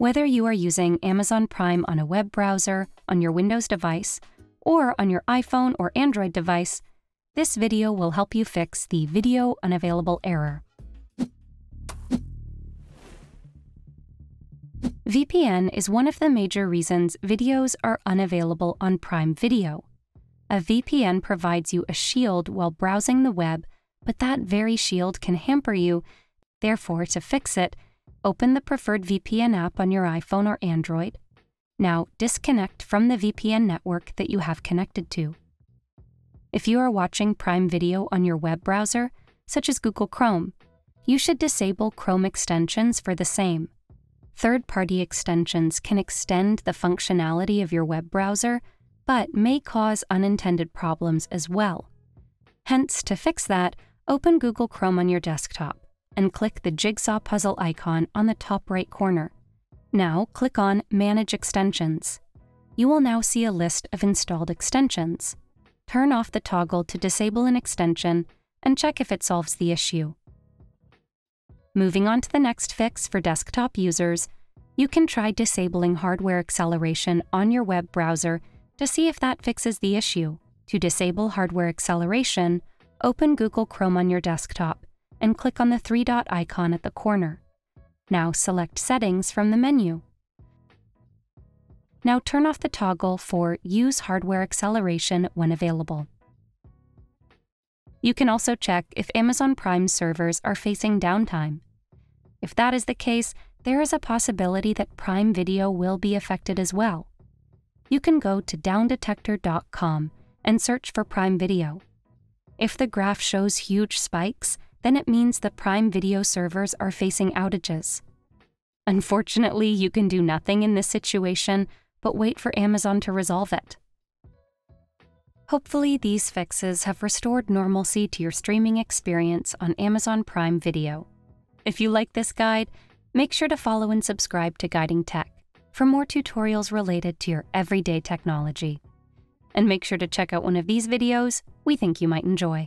Whether you are using Amazon Prime on a web browser, on your Windows device, or on your iPhone or Android device, this video will help you fix the Video Unavailable error. VPN is one of the major reasons videos are unavailable on Prime Video. A VPN provides you a shield while browsing the web, but that very shield can hamper you. Therefore, to fix it, open the preferred VPN app on your iPhone or Android. Now, disconnect from the VPN network that you have connected to. If you are watching Prime Video on your web browser, such as Google Chrome, you should disable Chrome extensions for the same. Third-party extensions can extend the functionality of your web browser, but may cause unintended problems as well. Hence, to fix that, open Google Chrome on your desktop and click the jigsaw puzzle icon on the top right corner. Now click on Manage Extensions. You will now see a list of installed extensions. Turn off the toggle to disable an extension and check if it solves the issue. Moving on to the next fix for desktop users, you can try disabling hardware acceleration on your web browser to see if that fixes the issue. To disable hardware acceleration, open Google Chrome on your desktop and click on the three-dot icon at the corner. Now select Settings from the menu. Now turn off the toggle for Use Hardware Acceleration when available. You can also check if Amazon Prime servers are facing downtime. If that is the case, there is a possibility that Prime Video will be affected as well. You can go to downdetector.com and search for Prime Video. If the graph shows huge spikes, then it means the Prime Video servers are facing outages. Unfortunately, you can do nothing in this situation but wait for Amazon to resolve it. Hopefully, these fixes have restored normalcy to your streaming experience on Amazon Prime Video. If you like this guide, make sure to follow and subscribe to Guiding Tech for more tutorials related to your everyday technology. And make sure to check out one of these videos we think you might enjoy.